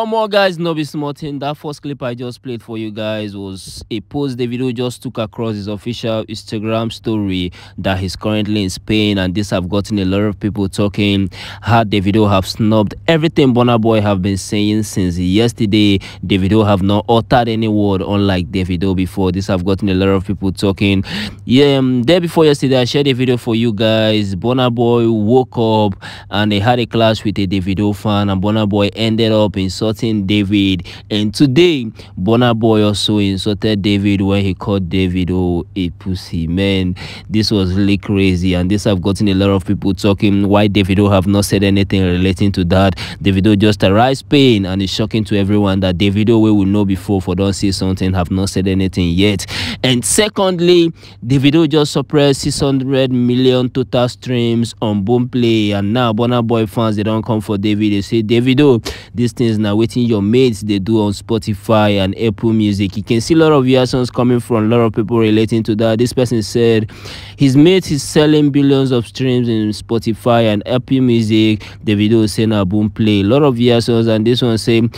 How more guys, no be small thing. That first clip I just played for you guys was a post Davido just took across his official Instagram story that he's currently in Spain, and this have gotten a lot of people talking how Davido have snubbed everything Burna Boy have been saying since yesterday. Davido have not uttered any word, unlike Davido before. This have gotten a lot of people talking. Yeah, day before yesterday I shared a video for you guys. Burna Boy woke up and they had a clash with a Davido fan, and Burna Boy ended up insulting David. And today Burna Boy also insulted David when he called Davido a pussy. Man, this was really crazy, and this have gotten a lot of people talking. Why Davido have not said anything relating to that? Davido just arrived Spain, and it's shocking to everyone that Davido, we will know before for don't say something, have not said anything yet. And secondly, Davido just suppressed 600 million total streams on Boomplay, and now Burna Boy fans, they don't come for David. They say, Davido, these things now waiting your mates they do on Spotify and Apple Music. You can see a lot of reactions coming from a lot of people relating to that. This person said his mate is selling billions of streams in Spotify and Apple Music. Davido is saying, Boomplay. A lot of reactions, and this one saying,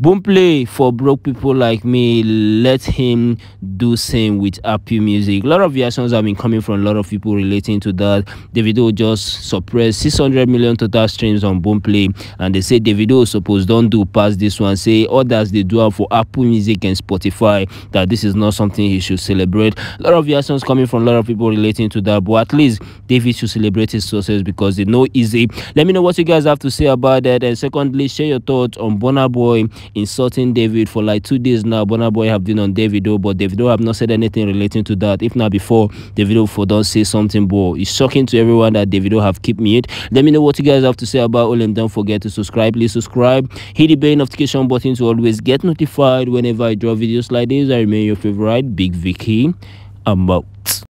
Boomplay for broke people like me, let him do same with Apple Music. A lot of reactions have been coming from a lot of people relating to that. Davido just suppressed 600 million total streams on Boomplay, and they say Davido suppose don't do past this one. Say others they do for Apple Music and Spotify, that this is not something he should celebrate. A lot of reactions coming from a lot of people relating to that, but at least David should celebrate his success because they know easy. Let me know what you guys have to say about that, and secondly, share your thoughts on Burna Boy insulting David. For like 2 days now, Burna Boy have been on Davido, but Davido have not said anything relating to that. If not before, Davido for don't say something, boy. It's shocking to everyone that Davido have kept mute. Let me know what you guys have to say about all, and don't forget to subscribe. Please subscribe. Hit the bell notification button to always get notified whenever I draw videos like this. I remain your favorite, Big Vicki. I'm out.